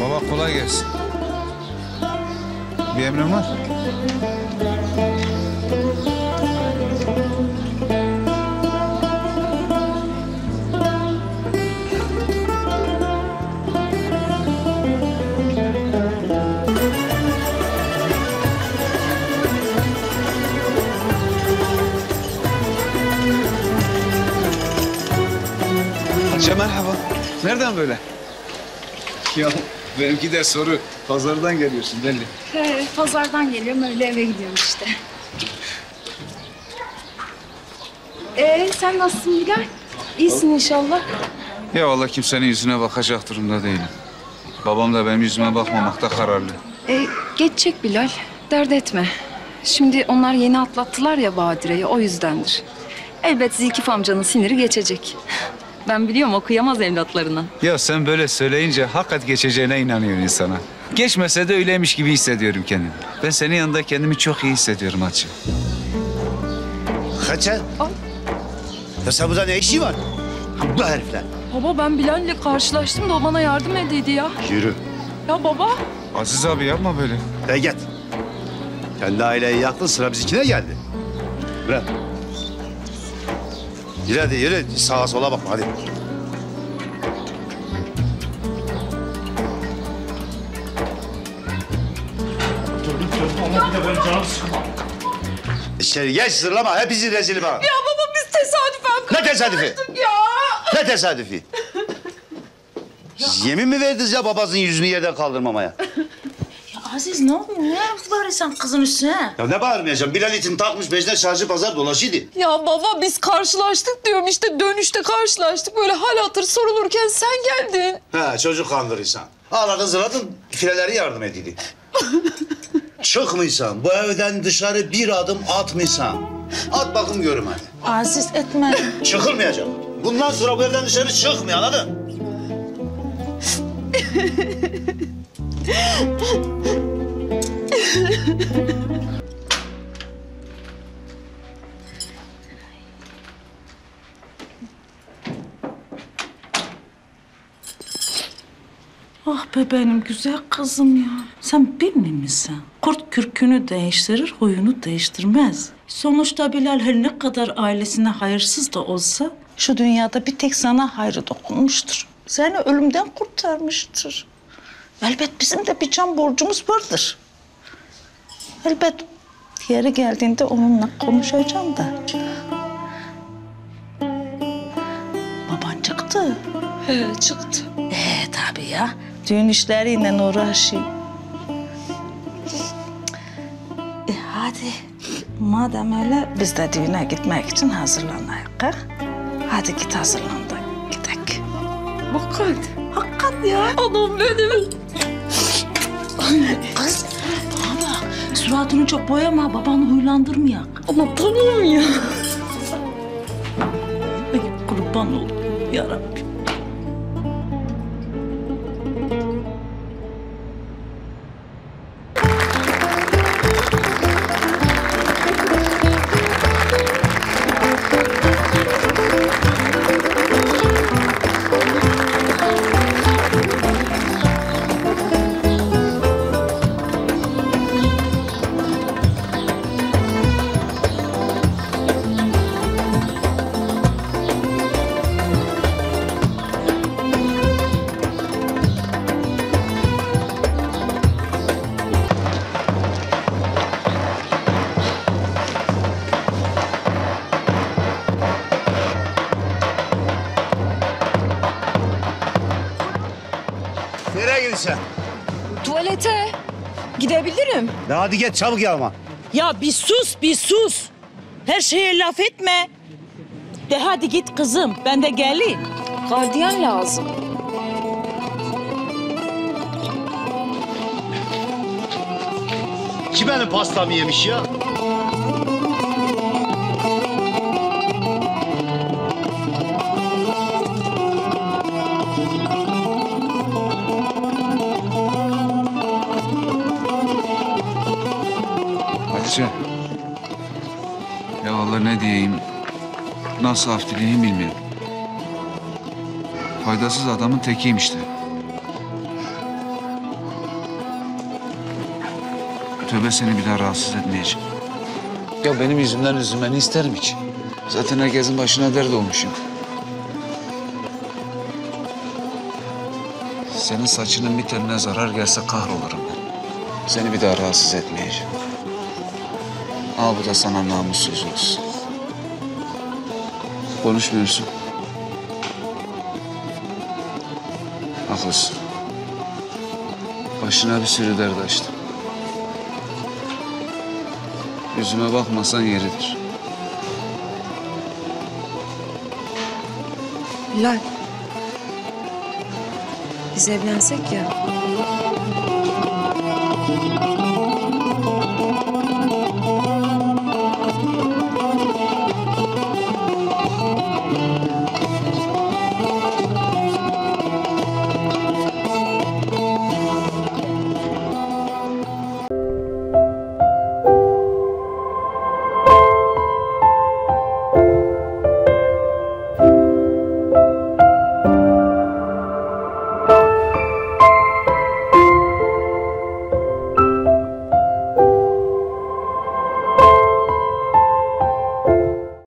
Baba kolay gelsin. Bir emrin var. Hatice merhaba. Nereden böyle? Ya benimki de soru. Pazardan geliyorsun belli. He, pazardan geliyorum, öyle eve gidiyorum işte. Sen nasılsın Bilal? İyisin inşallah. Ya vallahi kimsenin yüzüne bakacak durumda değilim. Babam da benim yüzüme bakmamakta kararlı. Geçecek Bilal, dert etme. Şimdi onlar yeni atlattılar ya Badire'yi, o yüzdendir. Elbet Zilkif amcanın siniri geçecek. Ben biliyorum, o kıyamaz evlatlarına. Ya sen böyle söyleyince hakikat geçeceğine inanıyor insana. Geçmese de öyleymiş gibi hissediyorum kendimi. Ben senin yanında kendimi çok iyi hissediyorum Hatice. Hatice? Ya sen burada ne işi var? Bu herifler. Baba ben Bilal'le karşılaştım da o bana yardım ediydi ya. Yürü. Ya baba. Aziz abi yapma böyle. Git. Kendi aileyi yaktın, sıra bizimkine geldi. Bırak. Yürü hadi yürü, sağa sola bakma hadi. İçeri geç, zırlama, hepinizi rezilim ha. Ya baba biz tesadüfen karşılaştık. Ne tesadüfi? Ya. Ne tesadüfi? Siz yemin mi verdiniz ya babasının yüzünü yerden kaldırmamaya? Ya Aziz ne oluyor? Ne bağırıyorsun kızın üstüne? Ya ne bağırmayacağım? Bilal itin takmış bezine şarjı pazar dolaşıydı. Ya baba biz karşılaştık diyorum işte, dönüşte karşılaştık. Böyle hal hatır sorulurken sen geldin. He çocuk kandırırsan. Ağladın zırladın, fileleri yardım edildi. Çıkmıysan, bu evden dışarı bir adım atmıysan, at bakım görüm hadi. Aziz etme. Çıkılmayacak. Bundan sonra bu evden dışarı çıkmıyor, anladın? Ah be benim güzel kızım ya. Sen bilmiyor musun? Kurt kürkünü değiştirir, huyunu değiştirmez. Sonuçta Bilal her ne kadar ailesine hayırsız da olsa şu dünyada bir tek sana hayrı dokunmuştur. Seni ölümden kurtarmıştır. Elbet bizim de bir can borcumuz vardır. Elbet yeri geldiğinde onunla konuşacağım da. Baban çıktı. He çıktı. Tabii ya. Düğün işleriyle uğraşayım. Hadi madem öyle biz de düğüne gitmek için hazırlanayık. Ha? Hadi git hazırlan da gidek. Hakikat. Hakikat ya. Anam benim. Kız baba suratını çok boyama, babanı huylandırmayak. Ama tanıyorum ya. Ay kurban ol yarabbim. Tuvalete gidebilirim. Ya hadi git çabuk yalma. Ya bir sus bir sus. Her şeye laf etme. De hadi git kızım ben de geleyim. Gardiyan lazım. Kim benim pastamı yemiş ya? Ya Allah ne diyeyim, Nasıl af dilediğini bilmiyorum. Faydasız adamın tekiyim işte. Tövbe seni bir daha rahatsız etmeyeceğim. Ya benim yüzümden üzülmeni isterim hiç. Zaten herkesin başına dert olmuşum. Senin saçının bir teline zarar gelse kahrolurum ben. Seni bir daha rahatsız etmeyeceğim. Al bu da sana namussuz olsun. Konuşmuyorsun. Haklısın. Başına bir sürü dert açtım. Yüzüme bakmasan yeridir. Bilal, biz evlensek ya.